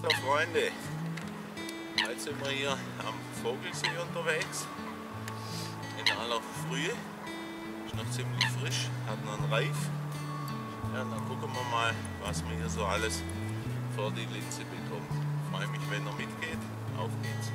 So Freunde, heute sind wir hier am Vogelsee unterwegs, in aller Frühe, ist noch ziemlich frisch, hat noch einen Reif. Ja, dann gucken wir mal, was wir hier so alles für die Linse bekommen. Ich freue mich, wenn ihr mitgeht. Auf geht's!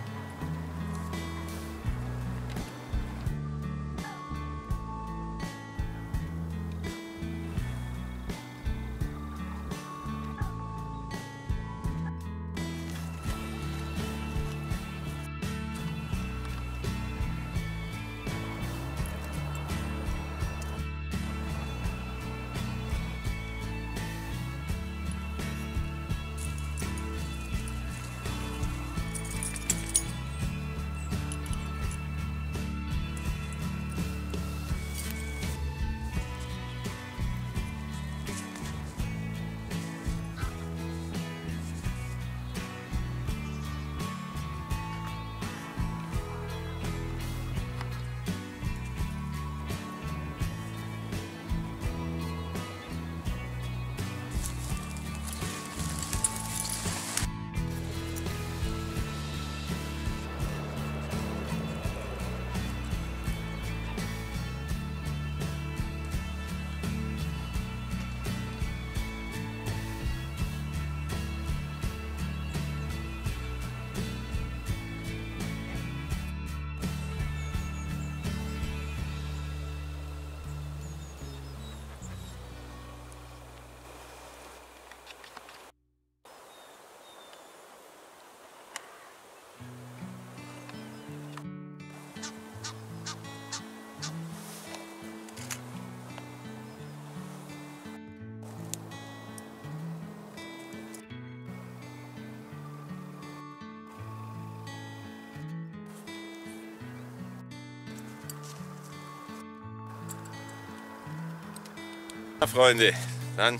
Freunde, dann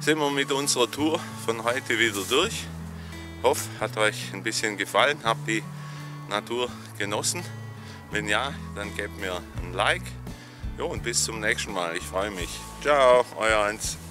sind wir mit unserer Tour von heute wieder durch. Ich hoffe, hat euch ein bisschen gefallen, habt die Natur genossen. Wenn ja, dann gebt mir ein Like. Jo, und bis zum nächsten Mal. Ich freue mich. Ciao, euer Hans.